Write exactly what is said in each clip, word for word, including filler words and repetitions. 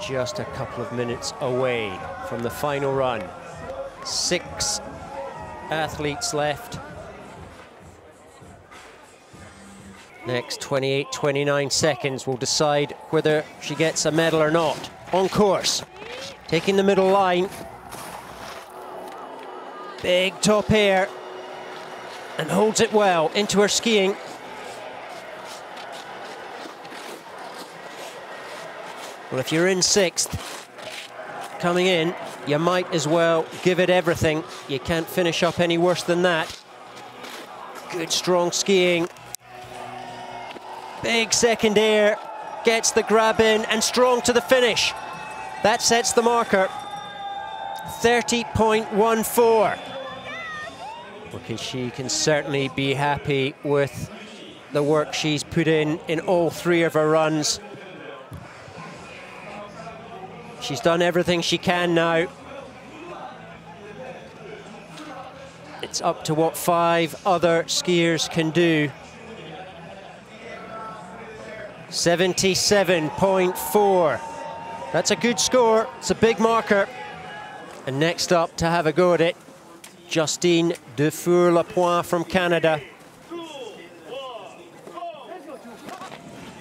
just a couple of minutes away from the final run. Six athletes left. Next twenty-eight, twenty-nine seconds will decide whether she gets a medal or not. On course, taking the middle line. Big top air, and holds it well into her skiing. Well, if you're in sixth, coming in, you might as well give it everything. You can't finish up any worse than that. Good, strong skiing. Big second air, gets the grab in, and strong to the finish. That sets the marker. thirty point one four. Well, she can certainly be happy with the work she's put in in all three of her runs. She's done everything she can now. It's up to what five other skiers can do. seventy-seven point four. That's a good score. It's a big marker. And next up to have a go at it, Justine Dufour-Lapointe from Canada.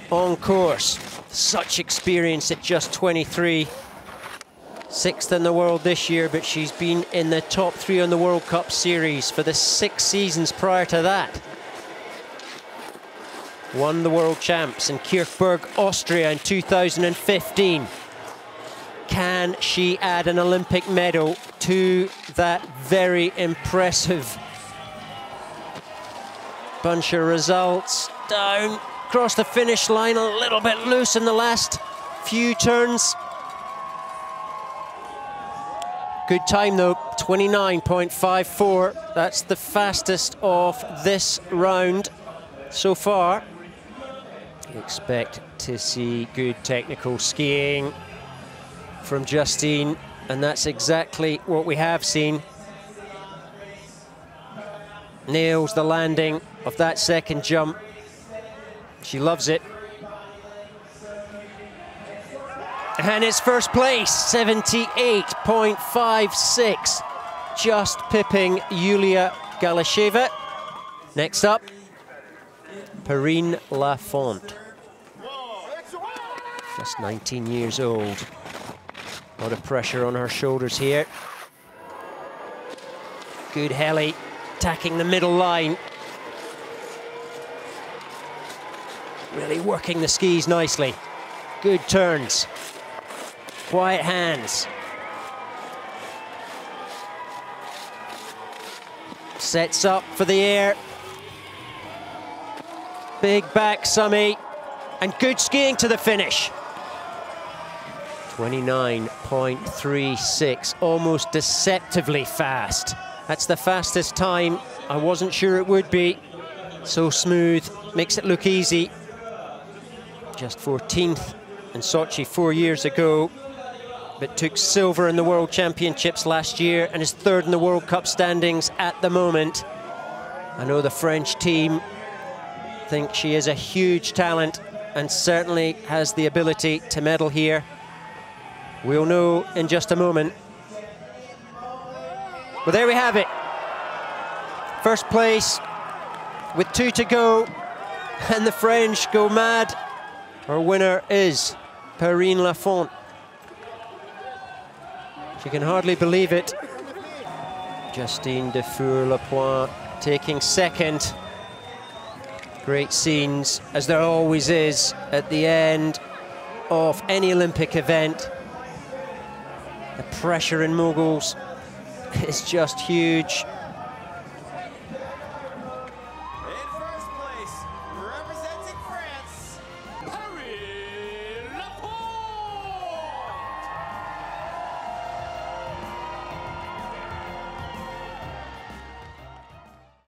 On course. Such experience at just twenty-three. Sixth in the world this year, but she's been in the top three on the World Cup Series for the six seasons prior to that. Won the world champs in Kirchberg, Austria in two thousand fifteen. Can she add an Olympic medal to that very impressive bunch of results? Down, across the finish line, a little bit loose in the last few turns. Good time though, twenty-nine point five four. That's the fastest of this round so far. Expect to see good technical skiing from Justine, and that's exactly what we have seen. Nails the landing of that second jump. She loves it. And it's first place, seventy-eight point five six. Just pipping Yulia Galysheva. Next up, Perrine Laffont. Just nineteen years old. A lot of pressure on her shoulders here. Good heli, attacking the middle line. Really working the skis nicely. Good turns. Quiet hands. Sets up for the air. Big back summy. And good skiing to the finish. twenty-nine point three six, almost deceptively fast. That's the fastest time. I wasn't sure it would be. So smooth, makes it look easy. Just fourteenth in Sochi four years ago, but took silver in the World Championships last year and is third in the World Cup standings at the moment. I know the French team think she is a huge talent and certainly has the ability to medal here. We'll know in just a moment. Well, there we have it. First place with two to go, and the French go mad. Our winner is Perrine Laffont. She can hardly believe it. Justine Dufour-Lapointe taking second. Great scenes, as there always is at the end of any Olympic event. The pressure in moguls is just huge.